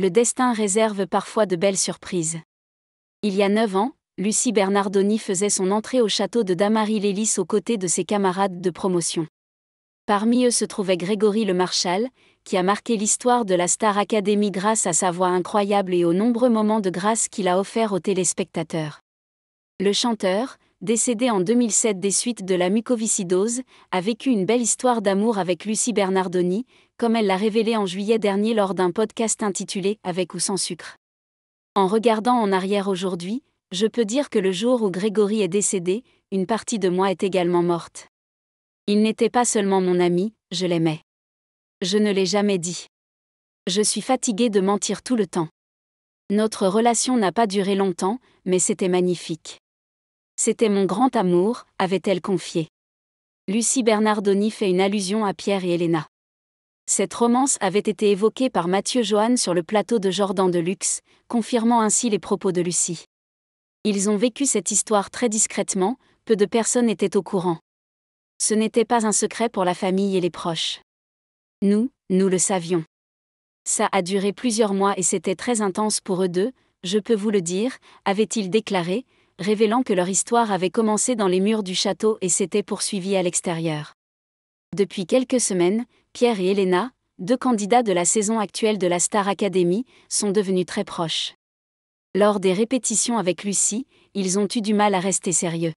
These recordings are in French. le destin réserve parfois de belles surprises. Il y a 9 ans, Lucie Bernardoni faisait son entrée au château de Damary-les-Lys aux côtés de ses camarades de promotion. Parmi eux se trouvait Grégory Lemarchal, qui a marqué l'histoire de la Star Academy grâce à sa voix incroyable et aux nombreux moments de grâce qu'il a offerts aux téléspectateurs. Le chanteur, décédé en 2007 des suites de la mucoviscidose, a vécu une belle histoire d'amour avec Lucie Bernardoni, comme elle l'a révélé en juillet dernier lors d'un podcast intitulé « Avec ou sans sucre ». En regardant en arrière aujourd'hui, je peux dire que le jour où Grégory est décédé, une partie de moi est également morte. Il n'était pas seulement mon ami, je l'aimais. Je ne l'ai jamais dit. Je suis fatiguée de mentir tout le temps. Notre relation n'a pas duré longtemps, mais c'était magnifique. C'était mon grand amour, avait-elle confié. Lucie Bernardoni fait une allusion à Pierre et Héléna. Cette romance avait été évoquée par Mathieu-Johan sur le plateau de Jordan de Luxe, confirmant ainsi les propos de Lucie. Ils ont vécu cette histoire très discrètement, peu de personnes étaient au courant. Ce n'était pas un secret pour la famille et les proches. Nous le savions. Ça a duré plusieurs mois et c'était très intense pour eux deux, je peux vous le dire, avait-il déclaré, révélant que leur histoire avait commencé dans les murs du château et s'était poursuivie à l'extérieur. Depuis quelques semaines, Pierre et Héléna, deux candidats de la saison actuelle de la Star Academy, sont devenus très proches. Lors des répétitions avec Lucie, ils ont eu du mal à rester sérieux.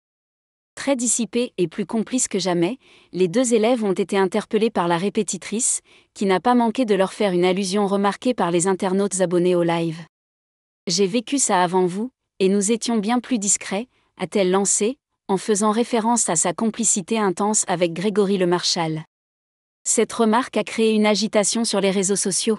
Très dissipés et plus complices que jamais, les deux élèves ont été interpellés par la répétitrice, qui n'a pas manqué de leur faire une allusion remarquée par les internautes abonnés au live. « J'ai vécu ça avant vous, et nous étions bien plus discrets », a-t-elle lancé, en faisant référence à sa complicité intense avec Grégory Lemarchal. Cette remarque a créé une agitation sur les réseaux sociaux.